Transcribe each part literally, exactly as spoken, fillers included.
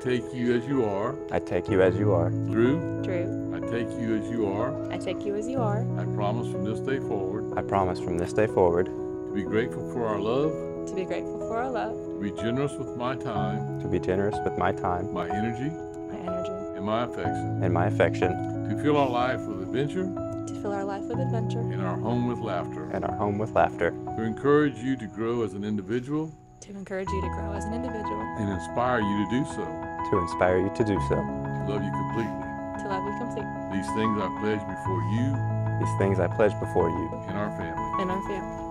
take you as you are. I take you as you are. Drew. Drew. I take you as you are. I take you as you are. I promise from this day forward. I promise from this day forward. To be grateful for our love. To be grateful for our love. To be generous with my time. To be generous with my time. My energy. My energy. And my affection. And my affection. To fill our life with adventure. To fill our life with adventure. And our home with laughter. And our home with laughter. To encourage you to grow as an individual. To encourage you to grow as an individual. And inspire you to do so. To inspire you to do so. To love you completely. To love you completely. These things I pledge before you. These things I pledge before you. And our family. And our family.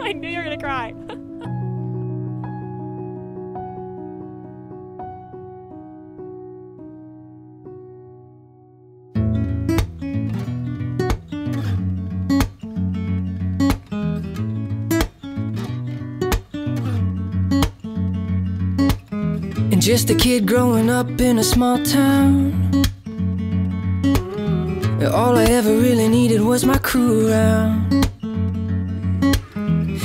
I knew you were gonna cry. And just a kid growing up in a small town. All I ever really needed was my crew around.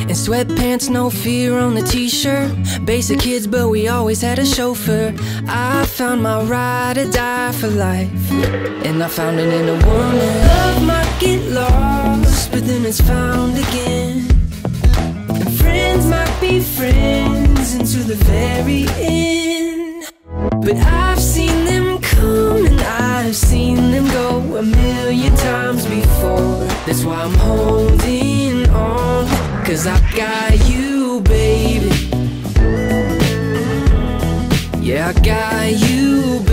In sweatpants, no fear on the t-shirt. Basic kids, but we always had a chauffeur. I found my ride or die for life. And I found it in a woman. Love might get lost, but then it's found again. And friends might be friends until the very end. But I've seen them come and I've seen them go a million times before. That's why I'm holding on, 'cause I got you, baby. Yeah, I got you, baby.